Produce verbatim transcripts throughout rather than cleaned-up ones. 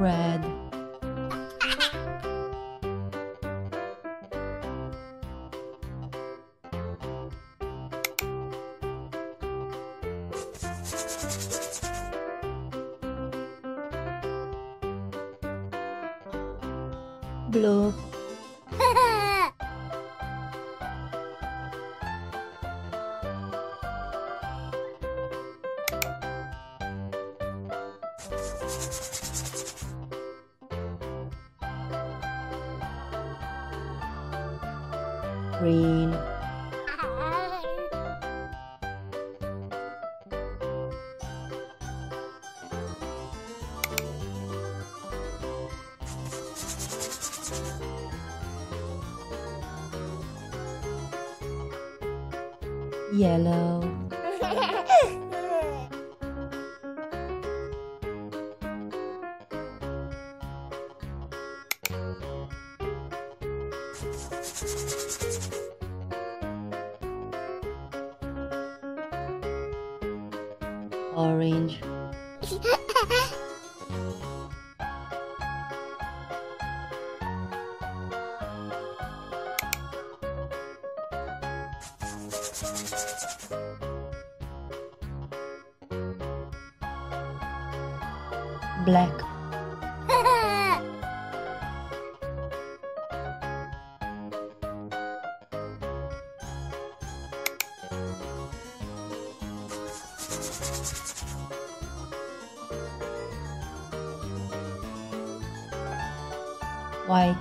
Red, blue, green, yellow, orange, black, white, red, blue, green, yellow, orange,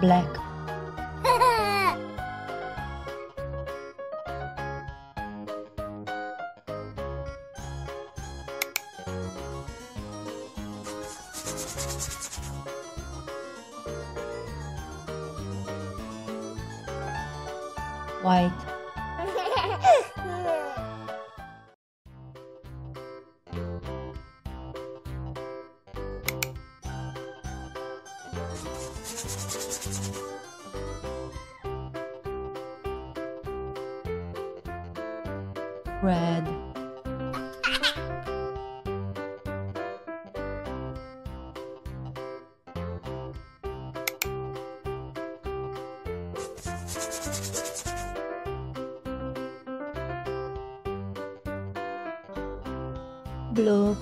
black, white, red, blue,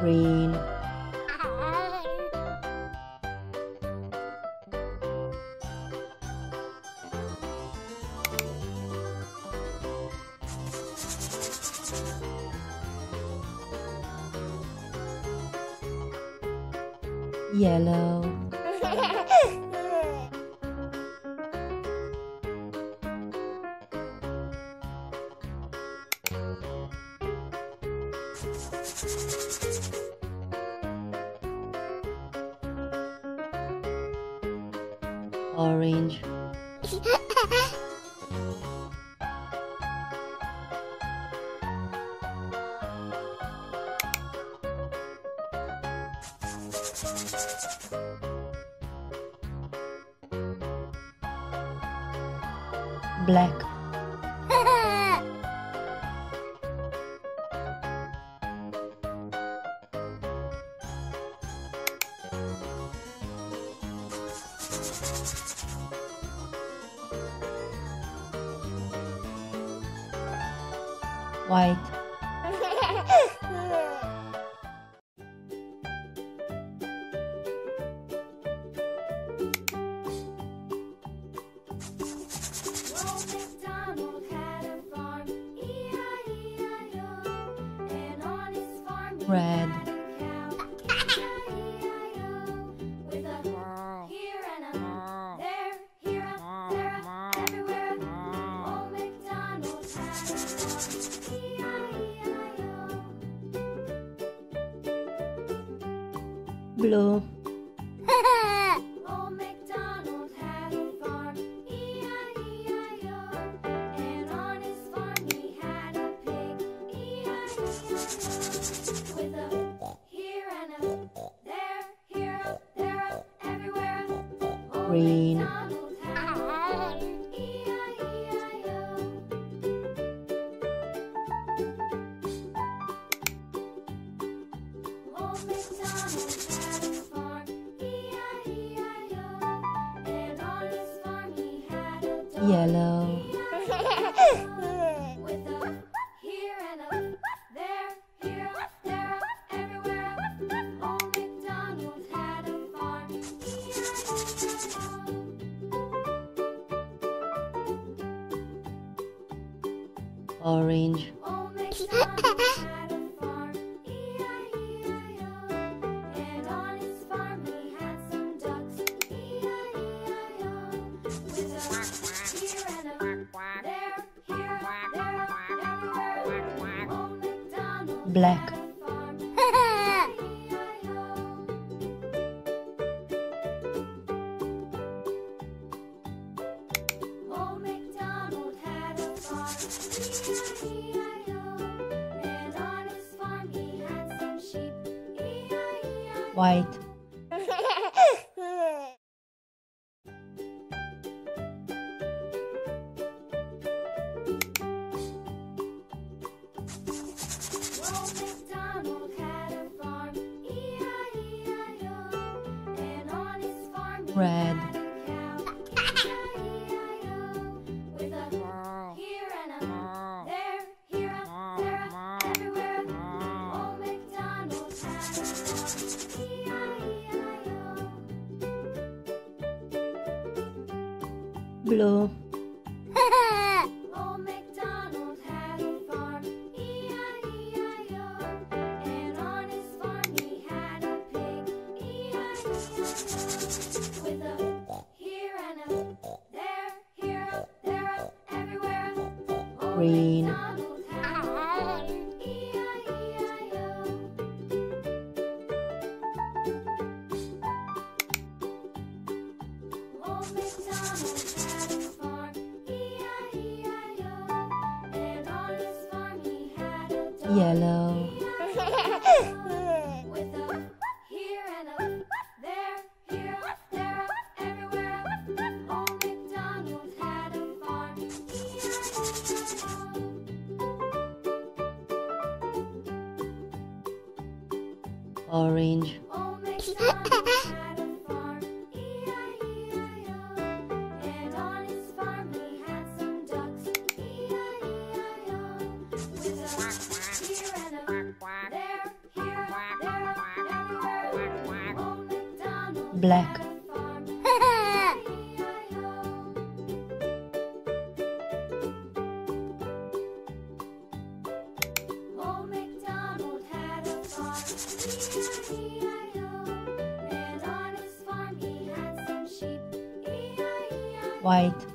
green, yellow. Orange. Black. White. Red. Blue. Old MacDonald had a farm, E I E I O, and on his farm he had a pig, E I E I O, with a here and a there, here up, there up, everywhere up. Green. Yellow. With a here and a there, here, there, everywhere. Old MacDonald had a farm. Orange. Old MacDonald had a farm, E I E I O, and on his farm he had some ducks, E I E I O, with a black. Old MacDonald had a farm, E I E I O, and on his farm he had some sheep, E I E I O. White. Red. With a here and a there, here up, there up, everywhere. Old MacDonald had a farm, E I E I O. Blue. Old MacDonald had a farm, E I E I O, and on his farm he had a pig, E I E I O. With a here and a there, here up, there up, everywhere. Green. Old MacDonald had a farm, E I E I O, and on his farm he had a dog, yellow. With a here and a there, here up, there up, everywhere. Old MacDonald had a farm, E I E I O. Orange. Old MacDonald had a farm, E I E I O, and on his farm he had some ducks, E I E I O, with a here and a there, here up, there up, everywhere. Old MacDonald. Black. Old MacDonald had a farm, E I E I O, and white